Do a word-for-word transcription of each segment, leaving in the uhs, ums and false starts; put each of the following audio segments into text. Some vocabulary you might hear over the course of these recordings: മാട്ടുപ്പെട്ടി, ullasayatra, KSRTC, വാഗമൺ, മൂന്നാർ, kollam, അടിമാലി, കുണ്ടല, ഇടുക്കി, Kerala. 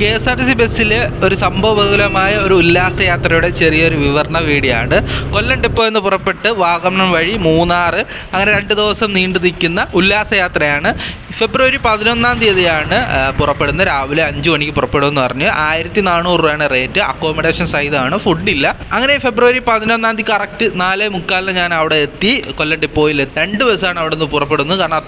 K S R T C ബസ്സിലെ ഒരു സംഭവബഹുലമായ ഒരു ഉല്ലാസയാത്രയുടെ ചെറിയൊരു വിവരണ വീഡിയോയാണ്. കൊല്ലം ഡിപ്പോ എന്ന് പുറപ്പെട്ട് വാഗമൺ വഴി മൂന്നാർ അങ്ങനെ രണ്ട് ദിവസം നീണ്ടു നിൽക്കുന്ന ഉല്ലാസയാത്രയാണ്. ഫെബ്രുവരി പതിനൊന്നാം തീയതിയാണ് പുറപ്പെടുന്നത്. രാവിലെ അഞ്ച് മണിക്ക് പുറപ്പെടുമെന്ന് പറഞ്ഞ് ആയിരത്തി നാനൂറ് രൂപയാണ് റേറ്റ്. അക്കോമഡേഷൻ സൈതാണ്, ഫുഡില്ല. അങ്ങനെ ഫെബ്രുവരി പതിനൊന്നാം തീയതി കറക്റ്റ് നാല് മുക്കാലിന് ഞാൻ അവിടെ എത്തി. കൊല്ലം ഡിപ്പോയിൽ രണ്ട് ബസ്സാണ് അവിടെ നിന്ന് പുറപ്പെടുന്നത്. കാരണം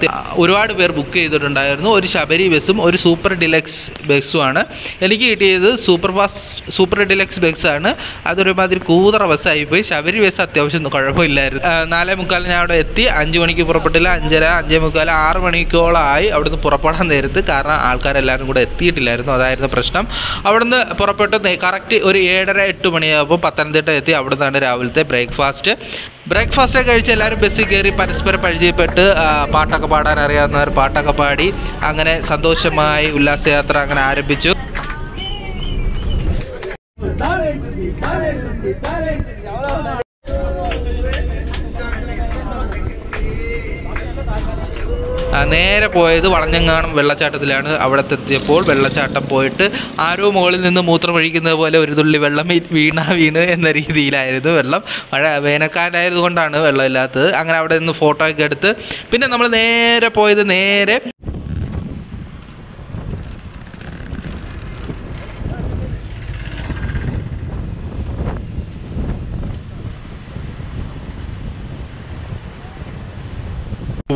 ഒരുപാട് പേർ ബുക്ക് ചെയ്തിട്ടുണ്ടായിരുന്നു. ഒരു ശബരി ബസ്സും ഒരു സൂപ്പർ ഡിലക്സ് ബസ്സുമാണ്. എനിക്ക് കിട്ടിയത് സൂപ്പർ ഫാസ്റ്റ് സൂപ്പർ ഡിലക്സ് ബസ്സാണ്. അതൊരുമാതിരി കൂതറ ബസ്സായി പോയി. ശബരി ബസ് അത്യാവശ്യം കുഴപ്പമില്ലായിരുന്നു. നാലേ മുക്കാലിന് ഞാൻ അവിടെ എത്തി. അഞ്ച് മണിക്ക് പുറപ്പെട്ടില്ല. അഞ്ചര അഞ്ചേ മുക്കാൽ ആറ് മണിക്കോളമായി അവിടുന്ന് പുറപ്പെടാൻ നേരത്ത്. കാരണം ആൾക്കാരെല്ലാവരും കൂടെ എത്തിയിട്ടില്ലായിരുന്നു, അതായിരുന്നു പ്രശ്നം. അവിടുന്ന് പുറപ്പെട്ട് കറക്റ്റ് ഒരു ഏഴര എട്ട് മണിയാകുമ്പോൾ പത്തനംതിട്ട എത്തി. അവിടെ നിന്നാണ് രാവിലത്തെ ബ്രേക്ക്ഫാസ്റ്റ്. ബ്രേക്ക്ഫാസ്റ്റൊക്കെ കഴിച്ച് എല്ലാവരും ബസ്സിൽ കയറി പരസ്പരം പരിചയപ്പെട്ട് പാട്ടൊക്കെ പാടാൻ അറിയാവുന്നവർ പാട്ടൊക്കെ പാടി അങ്ങനെ സന്തോഷമായി ഉല്ലാസയാത്ര അങ്ങനെ ആരംഭിച്ചു. നേരെ പോയത് വളഞ്ഞെങ്ങാണം വെള്ളച്ചാട്ടത്തിലാണ്. അവിടെ എത്തിയപ്പോൾ വെള്ളച്ചാട്ടം പോയിട്ട് ആരോ മുകളിൽ നിന്ന് മൂത്രമൊഴിക്കുന്നത് പോലെ ഒരു തുള്ളി വെള്ളം വീണാ വീണ് എന്ന രീതിയിലായിരുന്നു വെള്ളം. മഴ വേനൽക്കാലായത് കൊണ്ടാണ് വെള്ളം ഇല്ലാത്തത്. അങ്ങനെ അവിടെ നിന്ന് ഫോട്ടോ ഒക്കെ എടുത്ത് പിന്നെ നമ്മൾ നേരെ പോയത് നേരെ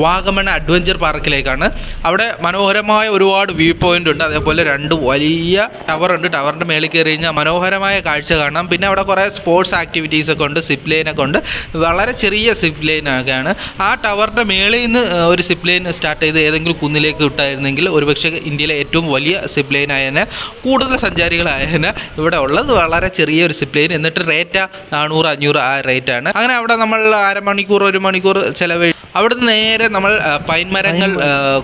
വാഗമൺ അഡ്വഞ്ചർ പാർക്കിലേക്കാണ്. അവിടെ മനോഹരമായ ഒരുപാട് വ്യൂ പോയിന്റ് ഉണ്ട്. അതേപോലെ രണ്ട് വലിയ ടവറുണ്ട്. ടവറിൻ്റെ മേളിൽ കയറി കഴിഞ്ഞാൽ മനോഹരമായ കാഴ്ച കാണാം. പിന്നെ അവിടെ കുറേ സ്പോർട്സ് ആക്ടിവിറ്റീസ് ഒക്കെ ഉണ്ട്. സിപ്പ് ലൈനൊക്കെ ഉണ്ട്. വളരെ ചെറിയ സിപ്പ് ലൈനൊക്കെയാണ്. ആ ടവറിൻ്റെ മേളിൽ നിന്ന് ഒരു സിപ്പ് ലൈൻ സ്റ്റാർട്ട് ചെയ്ത് ഏതെങ്കിലും കുന്നിലേക്ക് വിട്ടായിരുന്നെങ്കിൽ ഒരുപക്ഷെ ഇന്ത്യയിലെ ഏറ്റവും വലിയ സിപ്പ് ലൈൻ ആയതിനെ കൂടുതൽ സഞ്ചാരികളായതിനെ ഇവിടെ ഉള്ളത് വളരെ ചെറിയൊരു സിപ്പ് ലൈൻ. എന്നിട്ട് റേറ്റ് നാനൂറ് അഞ്ഞൂറ് ആ റേറ്റാണ്. അങ്ങനെ അവിടെ നമ്മൾ അരമണിക്കൂർ ഒരു മണിക്കൂർ ചിലവഴി. അവിടുന്ന് നേരെ നമ്മൾ പൈൻ മരങ്ങൾ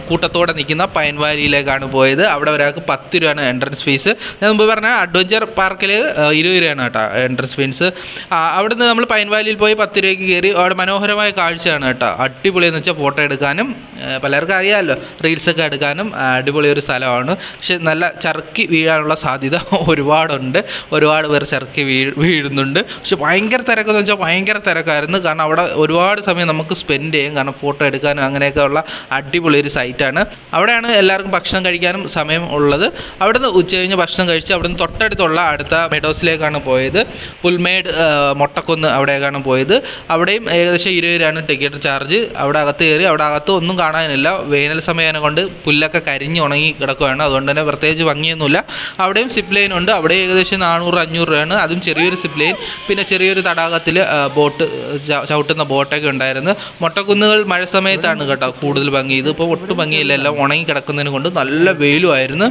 കൂട്ടത്തോടെ നിൽക്കുന്ന പൈൻ വാലിയിലേക്കാണ് പോയത്. അവിടെ ഒരാൾക്ക് പത്ത് രൂപയാണ് എൻട്രൻസ് ഫീസ്. ഞാൻ മുമ്പ് പറഞ്ഞാൽ അഡ്വഞ്ചർ പാർക്കിൽ ഇരുപത് രൂപയാണ് കേട്ടോ എൻട്രൻസ് ഫീസ്. അവിടുന്ന് നമ്മൾ പൈൻ വാലിയിൽ പോയി പത്ത് രൂപയ്ക്ക് കയറി. അവിടെ മനോഹരമായ കാഴ്ചയാണ് കേട്ടോ. അടിപൊളിയെന്ന് വെച്ചാൽ ഫോട്ടോ എടുക്കാനും പലർക്കും അറിയാമല്ലോ, റീൽസൊക്കെ എടുക്കാനും അടിപൊളി ഒരു സ്ഥലമാണ്. പക്ഷെ നല്ല ചറുക്കി വീഴാനുള്ള സാധ്യത ഒരുപാടുണ്ട്. ഒരുപാട് പേർ ചറുക്കി വീ വീഴുന്നുണ്ട് പക്ഷെ ഭയങ്കര തിരക്കെന്ന് വെച്ചാൽ ഭയങ്കര തിരക്കായിരുന്നു. കാരണം അവിടെ ഒരുപാട് സമയം നമുക്ക് സ്പെൻഡ് ചെയ്യാൻ, കാരണം ഫോട്ടോ എടുക്കാനും അങ്ങനെയൊക്കെ ഉള്ള അടിപൊളി ഒരു സൈറ്റാണ്. അവിടെയാണ് എല്ലാവർക്കും ഭക്ഷണം കഴിക്കാനും സമയം ഉള്ളത്. അവിടുന്ന് ഉച്ചകഴിഞ്ഞ് ഭക്ഷണം കഴിച്ച് അവിടുന്ന് തൊട്ടടുത്തുള്ള അടുത്ത മെഡോസിലേക്കാണ് പോയത്. പുൽമേട് മൊട്ടക്കൊന്ന് അവിടേക്കാണ് പോയത്. അവിടെയും ഏകദേശം ഇരുപത് രൂപയാണ് ടിക്കറ്റ് ചാർജ്. അവിടെ അകത്ത് കയറി. അവിടെ അകത്ത് ഒന്നും കാണാനില്ല. വേനൽ സമയം കൊണ്ട് പുല്ലൊക്കെ കരിഞ്ഞ് ഉണങ്ങി കിടക്കുകയാണ്. അതുകൊണ്ട് തന്നെ പ്രത്യേകിച്ച് ഭംഗിയൊന്നുമില്ല. അവിടെയും സിപ്പ് ലൈൻ ഉണ്ട്. അവിടെ ഏകദേശം നാനൂറ് അഞ്ഞൂറ് രൂപയാണ്. അതും ചെറിയൊരു സിപ്പ് ലൈൻ. പിന്നെ ചെറിയൊരു തടാകത്തിൽ ബോട്ട് ചവിട്ടുന്ന ബോട്ടൊക്കെ ഉണ്ടായിരുന്നു. മൊട്ടക്കുന്നുകൾ മഴ സമയത്താണ് കേട്ടോ കൂടുതൽ ഭംഗി. ഇതിപ്പോൾ ഒട്ടും ഭംഗിയില്ല. എല്ലാം ഉണങ്ങി കിടക്കുന്നതിന് കൊണ്ട് നല്ല വെയിലുമായിരുന്നു.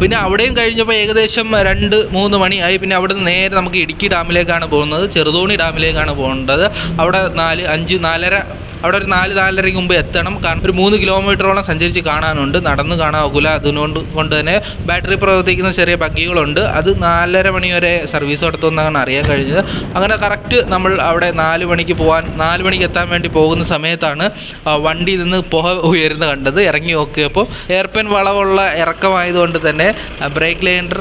പിന്നെ അവിടെയും കഴിഞ്ഞപ്പോൾ ഏകദേശം രണ്ട് മൂന്ന് മണിയായി. പിന്നെ അവിടെ നിന്ന് നേരെ നമുക്ക് ഇടുക്കി ഡാമിലേക്കാണ് പോകുന്നത്. ചെറുതോണി ഡാമിലേക്കാണ് പോകേണ്ടത്. അവിടെ നാല് അഞ്ച് നാലര അവിടെ ഒരു നാല് നാലരയ്ക്ക് മുമ്പ് എത്തണം. കാരണം ഒരു മൂന്ന് കിലോമീറ്ററോളം സഞ്ചരിച്ച് കാണാനുണ്ട്. നടന്ന് കാണാൻ ഒക്കില്ല. അതുകൊണ്ട് കൊണ്ട് തന്നെ ബാറ്ററി പ്രവർത്തിക്കുന്ന ചെറിയ ബഗ്ഗികളുണ്ട്. അത് നാലര മണി വരെ സർവീസ് നടത്തുമെന്നാണ് അറിയാൻ കഴിഞ്ഞത്. അങ്ങനെ കറക്റ്റ് നമ്മൾ അവിടെ നാല് മണിക്ക് പോകാൻ നാല് മണിക്ക് എത്താൻ വേണ്ടി പോകുന്ന സമയത്താണ് വണ്ടിയിൽ നിന്ന് പുക ഉയരുന്ന കണ്ടത്. ഇറങ്ങി നോക്കിയപ്പോൾ എയർപെൻ വളവുള്ള ഇറക്കമായതുകൊണ്ട് തന്നെ ബ്രേക്ക് ലൈൻഡർ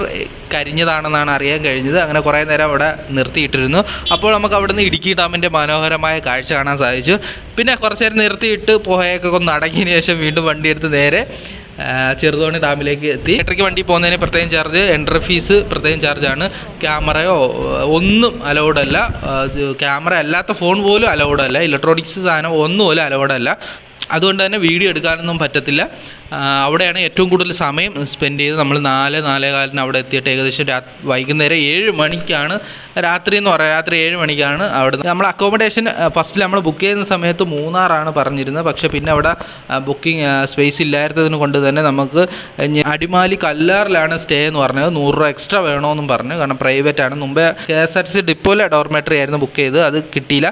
കരിഞ്ഞതാണെന്നാണ് അറിയാൻ കഴിഞ്ഞത്. അങ്ങനെ കുറേ നേരം അവിടെ നിർത്തിയിട്ടിരുന്നു. അപ്പോൾ നമുക്ക് അവിടെ നിന്ന് ഇടുക്കി ഡാമിൻ്റെ മനോഹരമായ കാഴ്ച കാണാൻ സാധിച്ചു. പിന്നെ കുറച്ച് നേരം നിർത്തിയിട്ട് പുകയൊക്കെ ഒന്ന് അടങ്ങിയതിന് ശേഷം വീണ്ടും വണ്ടിയെടുത്ത് നേരെ ചെറുതോണി ഡാമിലേക്ക് എത്തി. ഇലക്ട്രിക് വണ്ടി പോകുന്നതിന് പ്രത്യേകം ചാർജ്, എൻട്രി ഫീസ് പ്രത്യേകം ചാർജാണ്. ക്യാമറയോ ഒന്നും അലൗഡല്ല. ക്യാമറ അല്ലാത്ത ഫോൺ പോലും അലൗഡല്ല. ഇലക്ട്രോണിക്സ് സാധനം ഒന്നും പോലും അലൗഡല്ല. അതുകൊണ്ട് തന്നെ വീഡിയോ എടുക്കാനൊന്നും പറ്റത്തില്ല. അവിടെയാണ് ഏറ്റവും കൂടുതൽ സമയം സ്പെൻഡ് ചെയ്ത് നമ്മൾ നാല് നാലേകാലിന് അവിടെ എത്തിയിട്ട് ഏകദേശം രാ വൈകുന്നേരം ഏഴ് മണിക്കാണ് രാത്രി എന്ന് പറയാം. രാത്രി ഏഴ് മണിക്കാണ് അവിടെ നമ്മൾ അക്കോമഡേഷൻ. ഫസ്റ്റിൽ നമ്മൾ ബുക്ക് ചെയ്യുന്ന സമയത്ത് മൂന്നാറാണ് പറഞ്ഞിരുന്നത്. പക്ഷേ പിന്നെ അവിടെ ബുക്കിംഗ് സ്പേസ് ഇല്ലാത്തതിന് കൊണ്ട് തന്നെ നമുക്ക് അടിമാലി കല്ലാറിലാണ് സ്റ്റേ എന്ന് പറഞ്ഞത്. നൂറ് രൂപ എക്സ്ട്രാ വേണമെന്നും പറഞ്ഞു. കാരണം പ്രൈവറ്റ് ആണ്. മുമ്പേ K S R T C ഡിപ്പോയിലെ ഡോർമെറ്ററി ആയിരുന്നു ബുക്ക് ചെയ്ത്. അത് കിട്ടിയില്ല.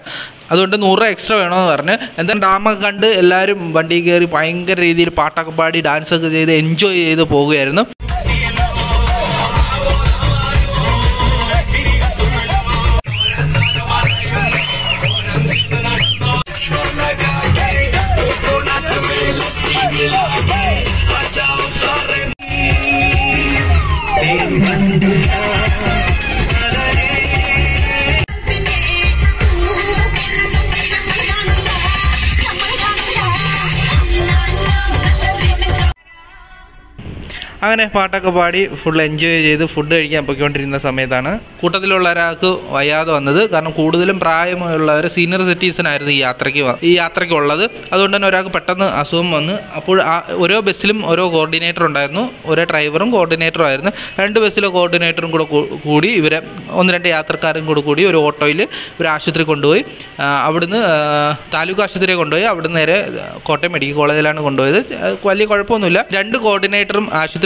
അതുകൊണ്ട് നൂറ് രൂപ എക്സ്ട്രാ വേണമെന്ന് പറഞ്ഞ് എന്തായാലും ഡാമൊക്കെ കണ്ട് എല്ലാവരും വണ്ടി കയറി ഭയങ്കര രീതിയിൽ പാട്ടൊക്കെ പാടി ഡാൻസൊക്കെ ചെയ്ത് എൻജോയ് ചെയ്ത് പോവുകയായിരുന്നു. അങ്ങനെ പാട്ടൊക്കെ പാടി ഫുൾ എൻജോയ് ചെയ്ത് ഫുഡ് കഴിക്കാൻ പൊയ്ക്കൊണ്ടിരുന്ന സമയത്താണ് കൂട്ടത്തിലുള്ള ഒരാൾക്ക് വയ്യാതെ വന്നത്. കാരണം കൂടുതലും പ്രായമുള്ളവർ സീനിയർ സിറ്റിസനായിരുന്നു ഈ യാത്രയ്ക്ക് ഈ യാത്രയ്ക്കുള്ളത്. അതുകൊണ്ട് തന്നെ ഒരാൾക്ക് പെട്ടെന്ന് അസുഖം വന്ന്, അപ്പോൾ ഓരോ ബസ്സിലും ഓരോ കോർഡിനേറ്റർ ഉണ്ടായിരുന്നു, ഓരോ ഡ്രൈവറും കോർഡിനേറ്ററും ആയിരുന്നു. രണ്ട് ബസ്സിലെ കോർഡിനേറ്ററും കൂടെ കൂടി ഇവരെ ഒന്ന് രണ്ട് യാത്രക്കാരും കൂടെ കൂടി ഒരു ഓട്ടോയിൽ ഒരു ആശുപത്രി കൊണ്ടുപോയി. അവിടുന്ന് താലൂക്ക് ആശുപത്രിയെ കൊണ്ടുപോയി, അവിടുന്ന് നേരെ കോട്ടയം മെഡിക്കൽ കോളേജിലാണ് കൊണ്ടുപോയത്. വലിയ കുഴപ്പമൊന്നുമില്ല. രണ്ട് കോർഡിനേറ്ററും ആശുപത്രി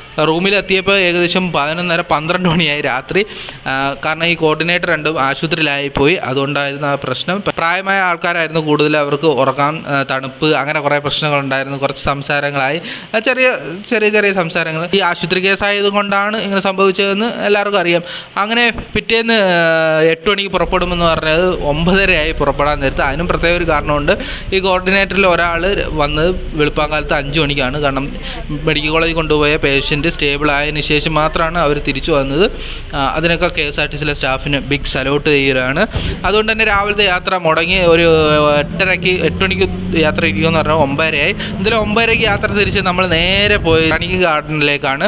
റൂമിലെത്തിയപ്പോൾ ഏകദേശം പതിനൊന്നര പന്ത്രണ്ട് മണിയായി രാത്രി. കാരണം ഈ കോർഡിനേറ്റർ രണ്ടും ആശുപത്രിയിലായിപ്പോയി, അതുകൊണ്ടായിരുന്നു ആ പ്രശ്നം. പ്രായമായ ആൾക്കാരായിരുന്നു കൂടുതൽ, അവർക്ക് ഉറക്കാൻ തണുപ്പ് അങ്ങനെ കുറേ പ്രശ്നങ്ങളുണ്ടായിരുന്നു. കുറച്ച് സംസാരങ്ങളായി, ചെറിയ ചെറിയ ചെറിയ സംസാരങ്ങൾ. ഈ ആശുപത്രി കേസായത് കൊണ്ടാണ് ഇങ്ങനെ സംഭവിച്ചതെന്ന് എല്ലാവർക്കും അറിയാം. അങ്ങനെ പിറ്റേന്ന് എട്ട് മണിക്ക് പുറപ്പെടുമെന്ന് പറഞ്ഞത് ഒമ്പതരയായി പുറപ്പെടാൻ നേരത്ത്. അതിനും പ്രത്യേക ഒരു കാരണമുണ്ട്. ഈ കോർഡിനേറ്ററിൽ ഒരാൾ വന്നത് വെളുപ്പാങ്കാലത്ത് അഞ്ച് മണിക്കാണ്. കാരണം മെഡിക്കൽ കോളേജിൽ കൊണ്ടുപോയ പേഷ്യൻ്റ് സ്റ്റേബിൾ ആയതിനു ശേഷം മാത്രമാണ് അവർ തിരിച്ചു വന്നത്. അതിനൊക്കെ കെ എസ് ആർ ടി സിയിലെ സ്റ്റാഫിന് ബിഗ് സലൂട്ട് ചെയ്യുകയാണ്. അതുകൊണ്ട് തന്നെ രാവിലത്തെ യാത്ര മുടങ്ങി. ഒരു എട്ടരയ്ക്ക് എട്ട് മണിക്ക് യാത്ര ഇരിക്കുമെന്ന് പറഞ്ഞാൽ ഒമ്പതരയായി. ഇതിൽ ഒമ്പതരയ്ക്ക് യാത്ര തിരിച്ച് നമ്മൾ നേരെ പോയി റാണി ഗാർഡനിലേക്കാണ്.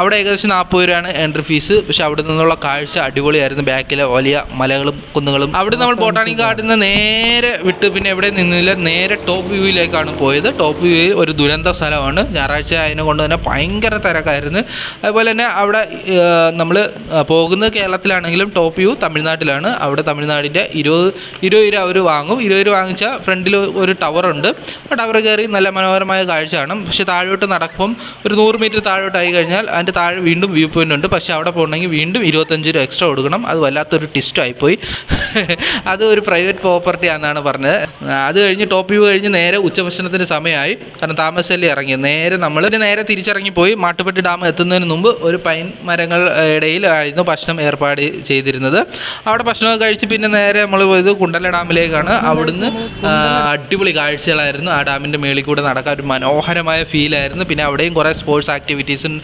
അവിടെ ഏകദേശം നാൽപ്പത് രൂപയാണ് എൻട്രി ഫീസ്. പക്ഷേ അവിടെ നിന്നുള്ള കാഴ്ച അടിപൊളിയായിരുന്നു. ബാക്കിലെ വലിയ മലകളും കുന്നുകളും. അവിടെ നമ്മൾ ബോട്ടാണിക് ഗാർഡനിൽ നിന്ന് നേരെ വിട്ട് പിന്നെ എവിടെ നിന്നില്ല, നേരെ ടോപ്പ് വ്യൂയിലേക്കാണ് പോയത്. ടോപ്പ് വ്യൂയിൽ ഒരു ദുരന്ത സ്ഥലമാണ്. ഞായറാഴ്ച ആയതിനെ കൊണ്ട് തന്നെ ഭയങ്കര തിരക്കായിരുന്നു. അതുപോലെ തന്നെ അവിടെ നമ്മൾ പോകുന്നത് കേരളത്തിലാണെങ്കിലും ടോപ്പ് വ്യൂ തമിഴ്നാട്ടിലാണ്. അവിടെ തമിഴ്നാടിൻ്റെ ഇരുപത് ഇരുപത് രൂപ അവർ വാങ്ങും. ഇരുപത് രൂപ വാങ്ങിച്ചാൽ ഫ്രണ്ടിൽ ഒരു ടവറുണ്ട്. ആ ടവർ കയറി നല്ല മനോഹരമായ കാഴ്ചയാണ്. പക്ഷേ താഴോട്ട് നടക്കുമ്പം ഒരു നൂറ് മീറ്റർ താഴോട്ടായി കഴിഞ്ഞാൽ അതിൻ്റെ താഴെ വീണ്ടും വ്യൂ പോയിൻ്റ് ഉണ്ട്. പക്ഷേ അവിടെ പോകണമെങ്കിൽ വീണ്ടും ഇരുപത്തഞ്ച് രൂപ എക്സ്ട്രാ കൊടുക്കണം. അത് വല്ലാത്തൊരു ട്വിസ്റ്റായിപ്പോയി. അത് ഒരു പ്രൈവറ്റ് പ്രോപ്പർട്ടി ആണെന്നാണ് പറഞ്ഞത്. അത് കഴിഞ്ഞ് ടോപ്പ് വ്യൂ കഴിഞ്ഞ് നേരെ ഉച്ചഭക്ഷണത്തിൻ്റെ സമയമായി. കാരണം താമസല്ലേ ഇറങ്ങി നേരെ നമ്മൾ നേരെ തിരിച്ചിറങ്ങിപ്പോയി. മാട്ടുപ്പെട്ടി ഡാം എത്തുന്നതിന് മുമ്പ് ഒരു പൈൻ മരങ്ങളുടെ ഇടയിലായിരുന്നു ഭക്ഷണം ഏർപ്പാട് ചെയ്തിരുന്നത്. അവിടെ ഭക്ഷണമൊക്കെ കഴിച്ച് പിന്നെ നേരെ നമ്മൾ പോയത് കുണ്ടല ഡാമിലേക്കാണ്. അവിടുന്ന് അടിപൊളി കാഴ്ചകളായിരുന്നു. ആ ഡാമിൻ്റെ മേളിൽ കൂടെ നടക്കാൻ ഒരു മനോഹരമായ ഫീലായിരുന്നു. പിന്നെ അവിടെയും കുറേ സ്പോർട്സ് ആക്ടിവിറ്റീസും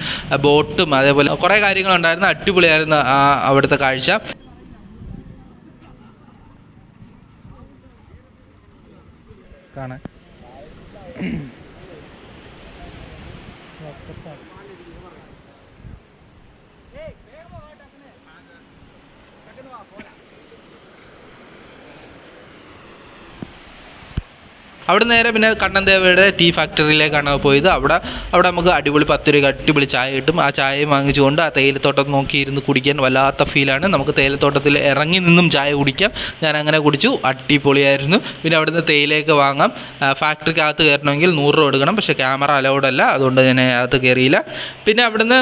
ബോട്ടും അതേപോലെ കുറേ കാര്യങ്ങളുണ്ടായിരുന്നു. അടിപൊളിയായിരുന്നു ആ അവിടുത്തെ കാഴ്ച. കാണാൻ അവിടെ നേരെ പിന്നെ കണ്ണൻ ദേവയുടെ ടീ ഫാക്ടറിയിലേക്കാണ് പോയത്. അവിടെ അവിടെ നമുക്ക് അടിപൊളി പത്ത് രൂപ അടിപൊളി ചായ കിട്ടും. ആ ചായയും വാങ്ങിച്ചുകൊണ്ട് ആ തേയിലത്തോട്ടം നോക്കിയിരുന്ന് കുടിക്കാൻ വല്ലാത്ത ഫീലാണ്. നമുക്ക് തേയിലത്തോട്ടത്തിൽ ഇറങ്ങി നിന്നും ചായ കുടിക്കാം. ഞാൻ അങ്ങനെ കുടിച്ചു, അടിപൊളിയായിരുന്നു. പിന്നെ അവിടുന്ന് തേയിലയൊക്കെ വാങ്ങാം. ഫാക്ടറിക്കകത്ത് കയറണമെങ്കിൽ നൂറ് രൂപ കൊടുക്കണം. പക്ഷേ ക്യാമറ അലൗഡ് അല്ല, അതുകൊണ്ട് ഞാൻ അകത്ത് കയറിയില്ല. പിന്നെ അവിടുന്ന്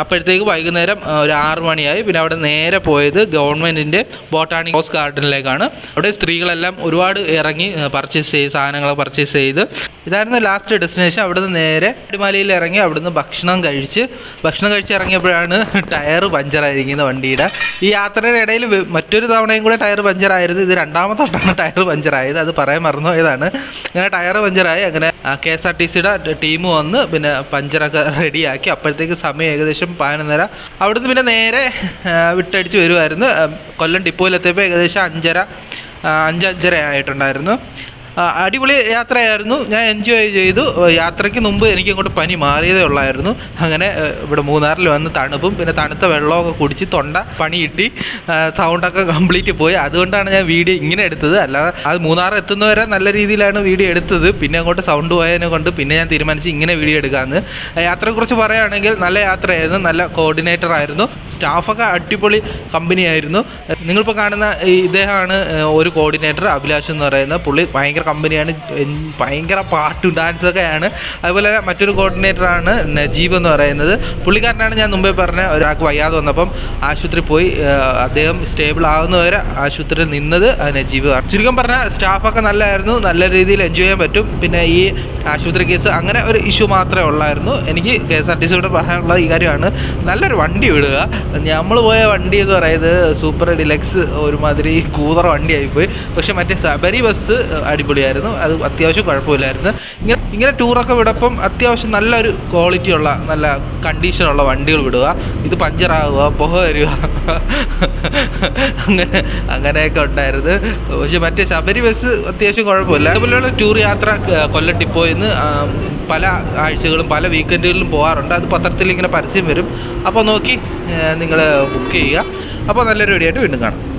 അപ്പോഴത്തേക്ക് വൈകുന്നേരം ഒരു ആറ് മണിയായി. പിന്നെ അവിടെ നേരെ പോയത് ഗവൺമെൻറ്റിൻ്റെ ബോട്ടാണിക് ഹോസ് ഗാർഡനിലേക്കാണ്. അവിടെ സ്ത്രീകളെല്ലാം ഒരുപാട് ഇറങ്ങി പർച്ചേസ് ചെയ്ത് സാധനങ്ങളൊക്കെ പർച്ചേസ് ചെയ്ത് ഇതായിരുന്നു ലാസ്റ്റ് ഡെസ്റ്റിനേഷൻ. അവിടുന്ന് നേരെ അടിമാലിയിൽ ഇറങ്ങി അവിടുന്ന് ഭക്ഷണം കഴിച്ച് ഭക്ഷണം കഴിച്ച് ഇറങ്ങിയപ്പോഴാണ് ടയർ പഞ്ചറായിരിക്കുന്നത് വണ്ടിയുടെ. ഈ യാത്രയുടെ ഇടയിൽ മറ്റൊരു തവണയും കൂടെ ടയർ പഞ്ചറായിരുന്നു. ഇത് രണ്ടാമത്തെ തവണയാണ് ടയർ പഞ്ചറായത്. അത് പറയാൻ മറന്നുപോയതാണ്. അങ്ങനെ ടയർ പഞ്ചറായി. അങ്ങനെ കെ എസ് ആർ ടി സിയുടെ ടീം വന്ന് പിന്നെ പഞ്ചറൊക്കെ റെഡിയാക്കി. അപ്പോഴത്തേക്ക് സമയം ഏകദേശം പതിനൊന്നര. അവിടുന്ന് പിന്നെ നേരെ വിട്ടടിച്ച് വരുമായിരുന്നു. കൊല്ലം ഡിപ്പോയിലെത്തിയപ്പോൾ ഏകദേശം അഞ്ചര അഞ്ചഞ്ചര ആയിട്ടുണ്ടായിരുന്നു. അടിപൊളി യാത്രയായിരുന്നു. ഞാൻ എൻജോയ് ചെയ്തു. യാത്രയ്ക്ക് മുമ്പ് എനിക്ക് അങ്ങോട്ട് പനി മാറിയതേ ഉള്ളായിരുന്നു. അങ്ങനെ ഇവിടെ മൂന്നാറിൽ വന്ന് തണുപ്പും പിന്നെ തണുത്ത വെള്ളമൊക്കെ കുടിച്ച് തൊണ്ട പണി കിട്ടി. സൗണ്ടൊക്കെ കംപ്ലീറ്റ് പോയി. അതുകൊണ്ടാണ് ഞാൻ വീഡിയോ ഇങ്ങനെ എടുത്തത്. അല്ലാതെ അത് മൂന്നാർ എത്തുന്നവരെ നല്ല രീതിയിലാണ് വീഡിയോ എടുത്തത്. പിന്നെ അങ്ങോട്ട് സൗണ്ട് പോയതിനെ കൊണ്ട് പിന്നെ ഞാൻ തീരുമാനിച്ച് ഇങ്ങനെ വീഡിയോ എടുക്കാമെന്ന്. യാത്രയെക്കുറിച്ച് പറയുകയാണെങ്കിൽ നല്ല യാത്രയായിരുന്നു. നല്ല കോർഡിനേറ്റർ ആയിരുന്നു. സ്റ്റാഫൊക്കെ അടിപൊളി കമ്പനിയായിരുന്നു. നിങ്ങളിപ്പോൾ കാണുന്ന ഇദ്ദേഹമാണ് ഒരു കോർഡിനേറ്റർ, അഭിലാഷ് എന്ന് പറയുന്ന പുള്ളി. ഭയങ്കര കമ്പനിയാണ്. ഭയങ്കര പാട്ടും ഡാൻസൊക്കെയാണ്. അതുപോലെ മറ്റൊരു കോർഡിനേറ്ററാണ് നജീബ് എന്ന് പറയുന്നത്. പുള്ളിക്കാരനാണ് ഞാൻ മുമ്പേ പറഞ്ഞ ഒരാൾക്ക് വയ്യാതെ വന്നപ്പം ആശുപത്രി പോയി അദ്ദേഹം സ്റ്റേബിൾ ആകുന്നവരെ ആശുപത്രിയിൽ നിന്നത് നജീബ്. ചുരുക്കം പറഞ്ഞാൽ സ്റ്റാഫൊക്കെ നല്ലതായിരുന്നു. നല്ല രീതിയിൽ എൻജോയ് ചെയ്യാൻ പറ്റും. പിന്നെ ഈ ആശുപത്രി കേസ് അങ്ങനെ ഒരു ഇഷ്യൂ മാത്രമേ ഉള്ളായിരുന്നു. എനിക്ക് കെ എസ് ആർ ടി സിയോട് പറയാനുള്ള ഈ കാര്യമാണ്, നല്ലൊരു വണ്ടി വിടുക. നമ്മൾ പോയ വണ്ടി എന്ന് പറയുന്നത് സൂപ്പർ ഡിലക്സ്, ഒരുമാതിരി കൂതറ വണ്ടിയായിപ്പോയി. പക്ഷേ മറ്റേ ശബരി ബസ് അടിപൊളി. അടിപൊളിയായിരുന്നു. അത് അത്യാവശ്യം കുഴപ്പമില്ലായിരുന്നു. ഇങ്ങനെ ഇങ്ങനെ ടൂറൊക്കെ വിടപ്പം അത്യാവശ്യം നല്ലൊരു ക്വാളിറ്റിയുള്ള നല്ല കണ്ടീഷനുള്ള വണ്ടികൾ വിടുക. ഇത് പഞ്ചറാവുക, പുക വരിക, അങ്ങനെ അങ്ങനെയൊക്കെ ഉണ്ടായിരുന്നു. പക്ഷേ മറ്റേ ശബരി ബസ് അത്യാവശ്യം കുഴപ്പമില്ല. അതുപോലെയുള്ള ടൂർ യാത്ര കൊല്ലം ഡിപ്പോയിൽ നിന്ന് പല ആഴ്ചകളും പല വീക്കെൻഡുകളിലും പോകാറുണ്ട്. അത് പത്രത്തിൽ ഇങ്ങനെ പരസ്യം വരും. അപ്പോൾ നോക്കി നിങ്ങൾ ബുക്ക് ചെയ്യുക. അപ്പോൾ നല്ലൊരു വീഡിയോ ആയിട്ട് വീണ്ടും കാണാം.